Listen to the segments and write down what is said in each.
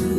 Jésus, Jésus, Jésus.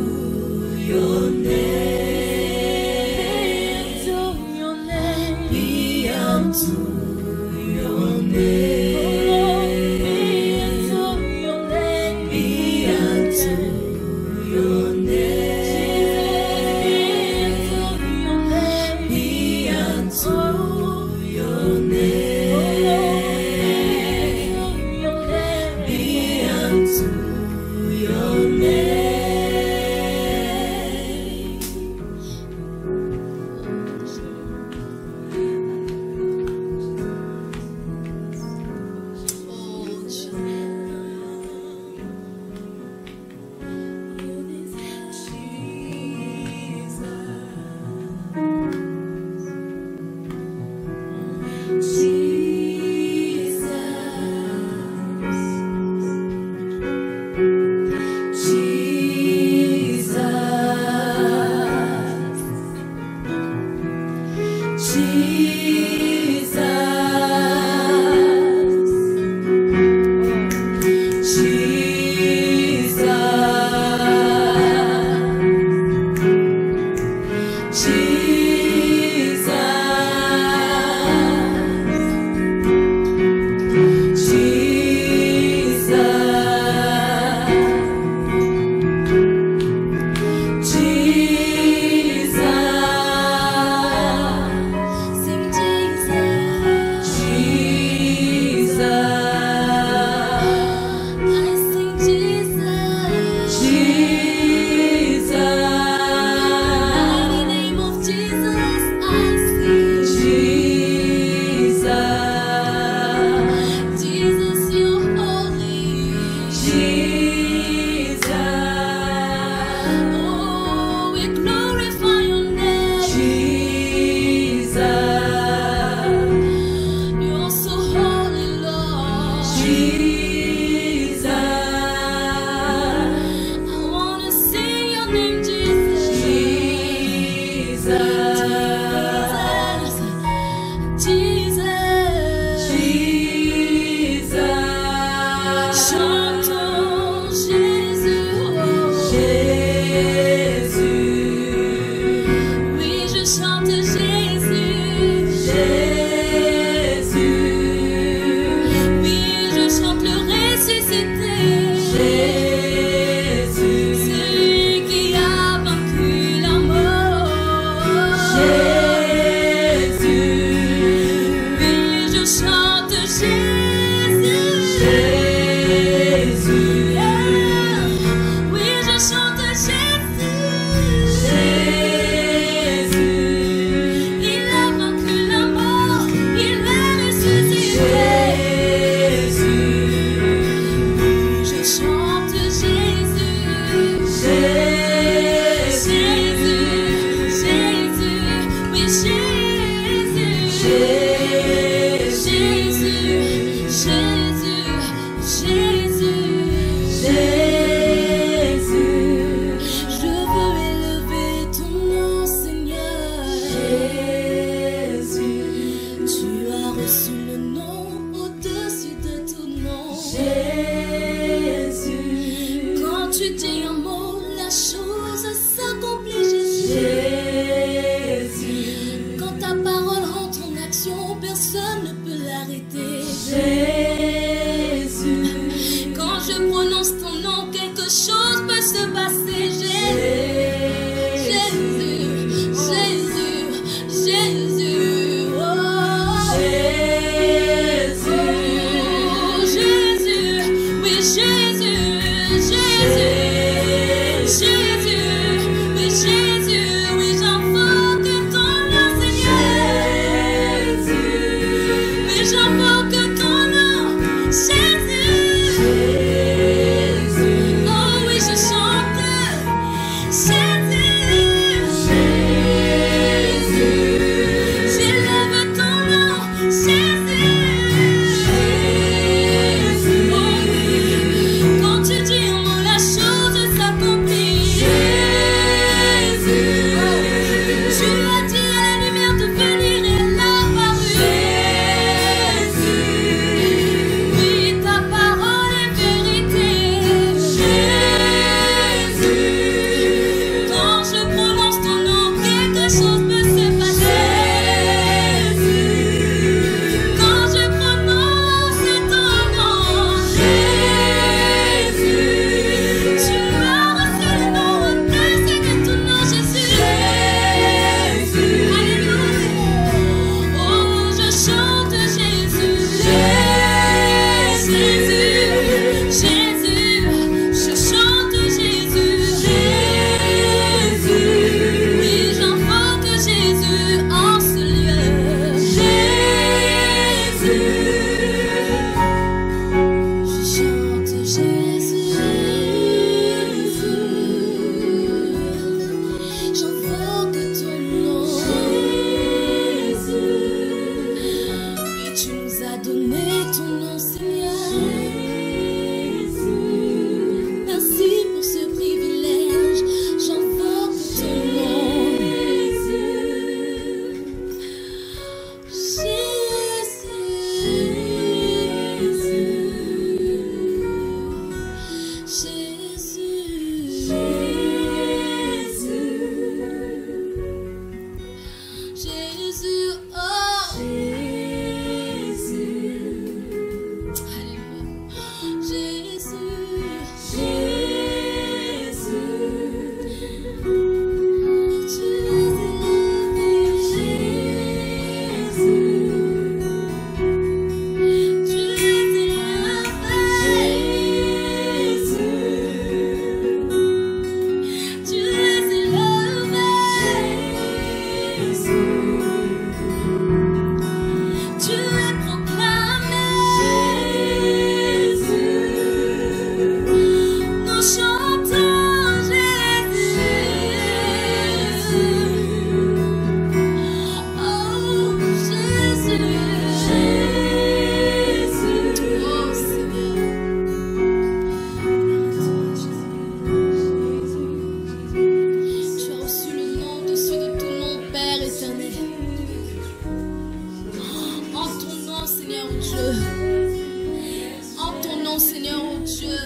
Dieu. En ton nom, Seigneur, oh Dieu,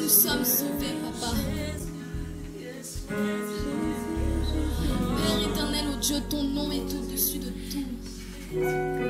nous sommes sauvés, Papa. Père éternel, oh Dieu, ton nom est au-dessus de tout.